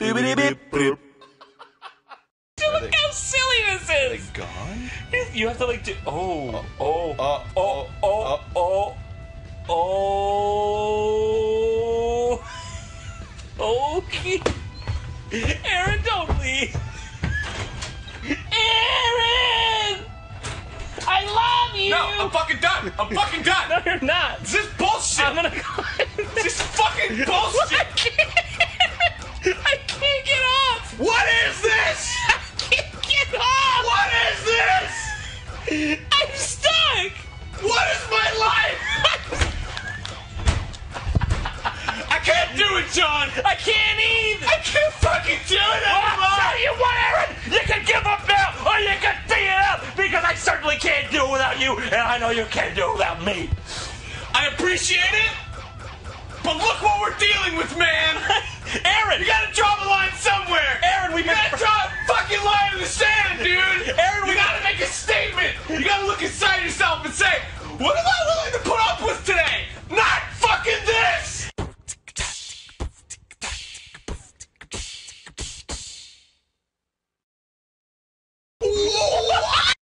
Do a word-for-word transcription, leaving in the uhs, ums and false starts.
Look how silly this is! Are they gone? You have to like do. Oh, oh, oh, oh, oh, oh, oh, oh. Okay. Arin, don't leave. Arin! I love you! No, I'm fucking done! I'm fucking done! No, you're not! This is bullshit! I'm gonna call it. This is fucking bullshit! I can't! I can't get off! What is this? I can't get off! What is this? I'm stuck! What is my life? I can't do it, John! I can't either! I can't fucking do it anymore! I'll tell you what, Arin! You can give up now, or you can figure it out, because I certainly can't do it without you, and I know you can't do it without me. I appreciate it, but look what we're dealing with, man! Arin! You gotta draw the line somewhere! Arin, we you gotta draw a fucking line in the sand, dude! Arin, we you gotta make a statement! You gotta look inside yourself and say, what am I willing to